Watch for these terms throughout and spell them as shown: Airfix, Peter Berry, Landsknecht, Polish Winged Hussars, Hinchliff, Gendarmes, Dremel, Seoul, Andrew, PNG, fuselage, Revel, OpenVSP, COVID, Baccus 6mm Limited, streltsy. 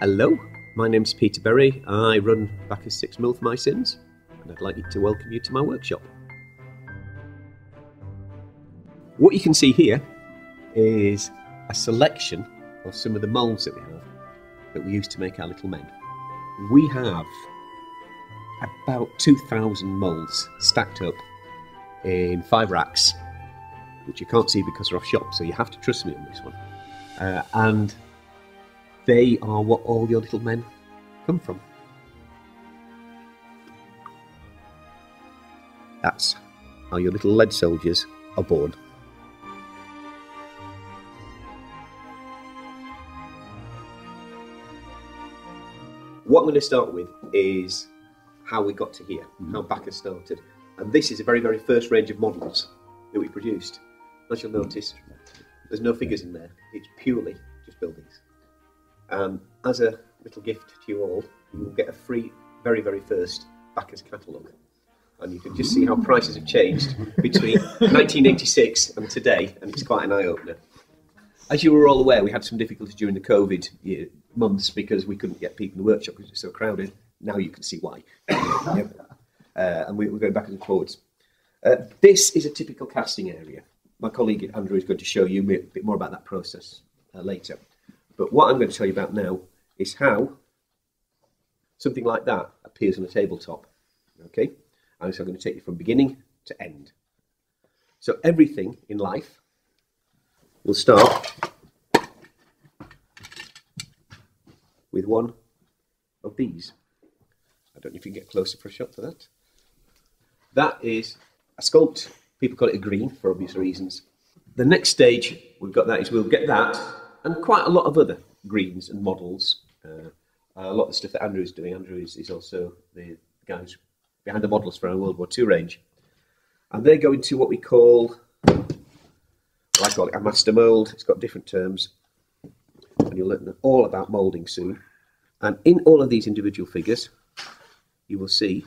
Hello, my name's Peter Berry. I run Baccus 6mm for my sins, and I'd like to welcome you to my workshop. What you can see here is a selection of some of the moulds that we have that we use to make our little men. We have about 2,000 moulds stacked up in 5 racks, which you can't see because they're off shop, so you have to trust me on this one. And they are what all your little men come from. That's how your little lead soldiers are born. What I'm going to start with is how we got to here, how Baccus started. And this is the very, very first range of models that we produced. As you'll notice, there's no figures in there. It's purely just buildings. As a little gift to you all, you will get a free, very, very first Baccus catalogue. And you can just see how prices have changed between 1986 and today, and it's quite an eye-opener. As you were all aware, we had some difficulty during the COVID months because we couldn't get people in the workshop because it was so crowded. Now you can see why. And we're going back and forwards. This is a typical casting area. My colleague Andrew is going to show you a bit more about that process later. But what I'm going to tell you about now is how something like that appears on a tabletop. Okay? And so I'm going to take you from beginning to end. So everything in life will start with one of these. I don't know if you can get closer for a shot for that. That is a sculpt. People call it a green for obvious reasons. The next stage we've got that is we'll get that and quite a lot of other greens and models. A lot of the stuff that Andrew's doing. Andrew is also the guy who's behind the models for our World War II range. And they go into what we call, well, I call it a master mould. It's got different terms. And you'll learn all about moulding soon. And in all of these individual figures, you will see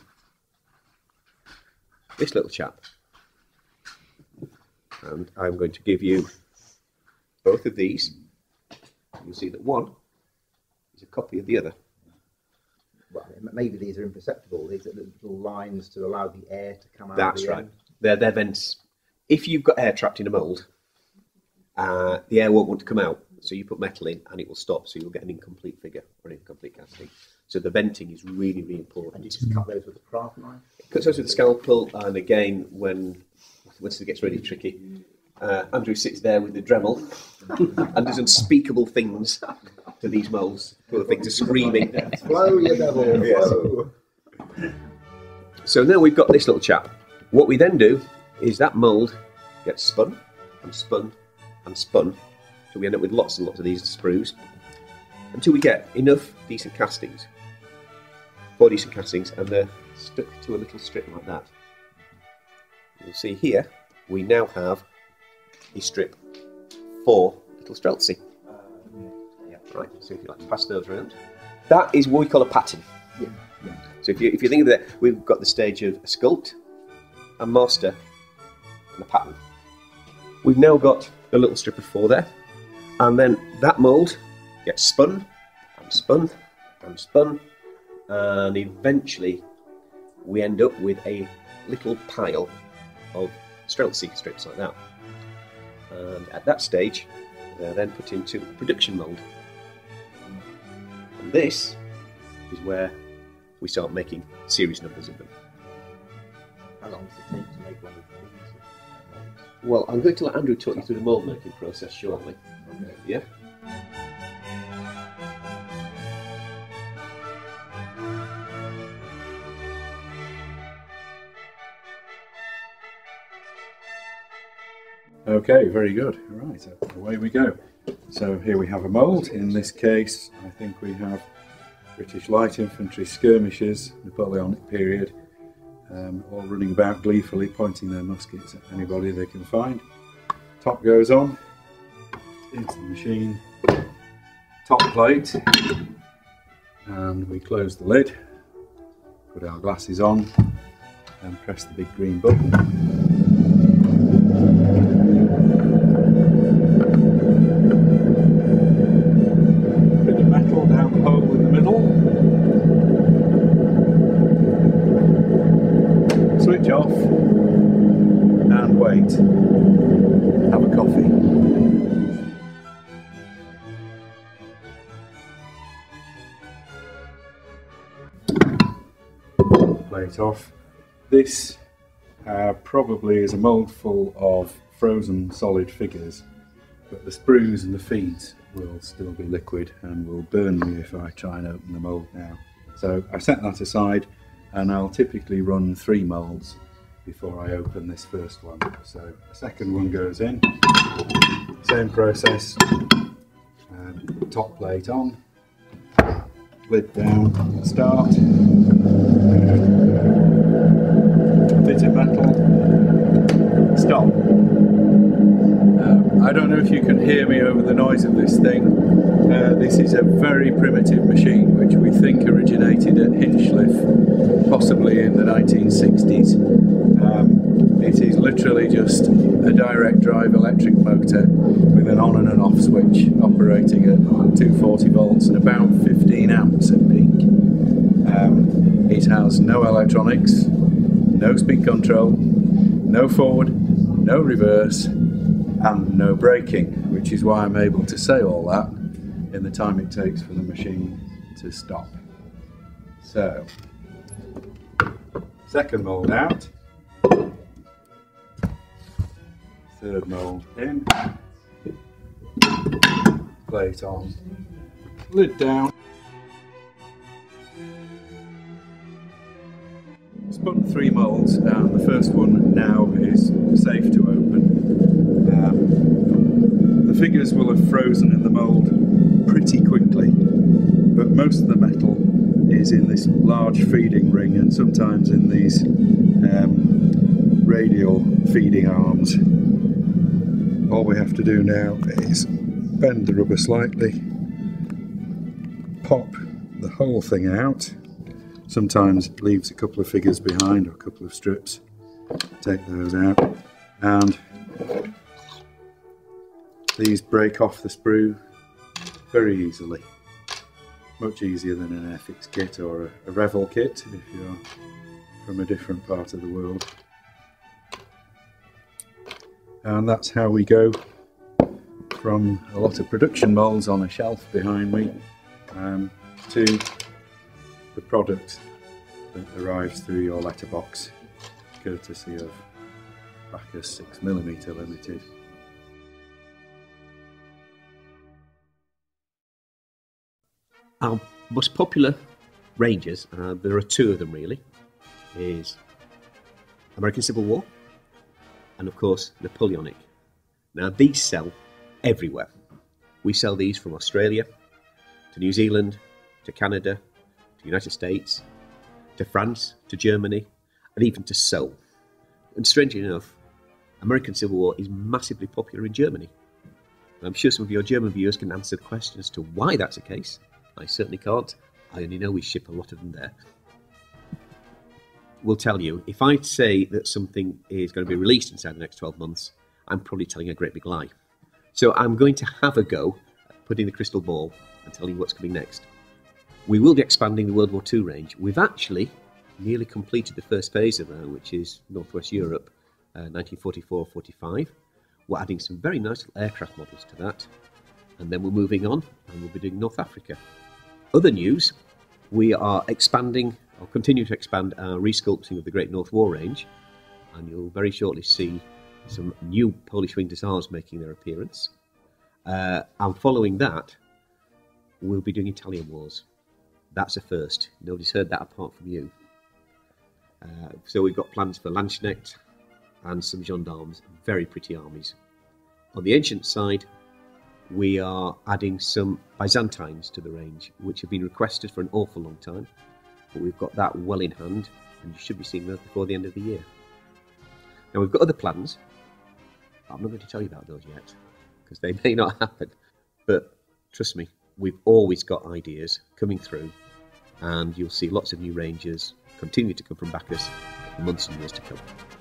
this little chap. And I'm going to give you both of these. You'll see that one is a copy of the other. Well, maybe these are imperceptible. These are the little lines to allow the air to come out. That's right. They're vents. If you've got air trapped in a mould, the air won't want to come out. So you put metal in and it will stop. So you'll get an incomplete figure or an incomplete casting. So the venting is really, really important. And you just cut those with a craft knife? Cut those with a scalpel. And again, once it gets really tricky, Andrew sits there with the Dremel and does unspeakable things to these moulds. Poor things are screaming. Blow your devil, blow. So now we've got this little chap. What we then do is that mould gets spun and spun and spun till we end up with lots and lots of these sprues until we get enough decent castings, 4 decent castings, and they're stuck to a little strip like that. You'll see here, we now have a strip for little streltsy. Yeah, right, so if you like to pass those around. That is what we call a pattern. Yeah. Yeah. So if you think of that, we've got the stage of a sculpt, a master, and a pattern. We've now got a little strip of 4 there, and then that mould gets spun, and spun, and spun, and eventually we end up with a little pile of streltsy strips like that. And at that stage, they're then put into production mould. And this is where we start making series numbers of them. How long does it take to make one of these? Well, I'm going to let Andrew talk you through the mould making process shortly. Okay. Yeah? Okay, very good. All right, so away we go. So here we have a mould. In this case, I think we have British Light Infantry skirmishes, Napoleonic period, all running about gleefully, pointing their muskets at anybody they can find. Top goes on into the machine, top plate, and we close the lid, put our glasses on, and press the big green button. Metal down the hole plate off. This probably is a mould full of frozen solid figures, but the sprues and the feeds will still be liquid and will burn me if I try and open the mould now. So I've set that aside, and I'll typically run 3 moulds before I open this first one. So the second one goes in, same process, top plate on, lid down, start, bit of metal, stop. I don't know if you can hear me over the noise of this thing. This is a very primitive machine which we think originated at Hinchliff, possibly in the 1960s. It is literally just a direct drive electric motor with an on and an off switch operating at 240 volts and about 15 amps at peak. It has no electronics, no speed control, no forward, no reverse, and no braking, which is why I'm able to say all that in the time it takes for the machine to stop. So, second mould out, third mould in, plate on, lid down, spun 3 moulds, and the first one now is safe to open. The figures will have frozen in the mould pretty quickly, but most of the metal is in this large feeding ring and sometimes in these radial feeding arms. All we have to do now is bend the rubber slightly, pop the whole thing out. Sometimes it leaves a couple of figures behind or a couple of strips. Take those out, and these break off the sprue very easily. Much easier than an Airfix kit or a Revel kit if you're from a different part of the world. And that's how we go from a lot of production moulds on a shelf behind me to the product that arrives through your letterbox, courtesy of Baccus 6mm Limited. Our most popular ranges, there are 2 of them really, is American Civil War and of course Napoleonic. Now these sell everywhere. We sell these from Australia to New Zealand to Canada, United States, to France, to Germany, and even to Seoul. And strangely enough, American Civil War is massively popular in Germany. And I'm sure some of your German viewers can answer the question as to why that's the case. I certainly can't. I only know we ship a lot of them there. We'll tell you, if I say that something is going to be released inside the next 12 months, I'm probably telling a great big lie. So I'm going to have a go at putting the crystal ball and telling you what's coming next. We will be expanding the World War II range. We've actually nearly completed the first phase of that, which is Northwest Europe, 1944-45. We're adding some very nice little aircraft models to that. And then we're moving on, and we'll be doing North Africa. Other news, we are expanding, or continue to expand, our resculpting of the Great North War range. And you'll very shortly see some new Polish Winged Hussars making their appearance. And following that, we'll be doing Italian wars. That's a first. Nobody's heard that apart from you. So we've got plans for Landsknecht and some Gendarmes, very pretty armies. On the ancient side, we are adding some Byzantines to the range, which have been requested for an awful long time, but we've got that well in hand, and you should be seeing those before the end of the year. Now we've got other plans, but I'm not going to tell you about those yet, because they may not happen, but trust me, we've always got ideas coming through, and you'll see lots of new ranges continue to come from Baccus in months and years to come.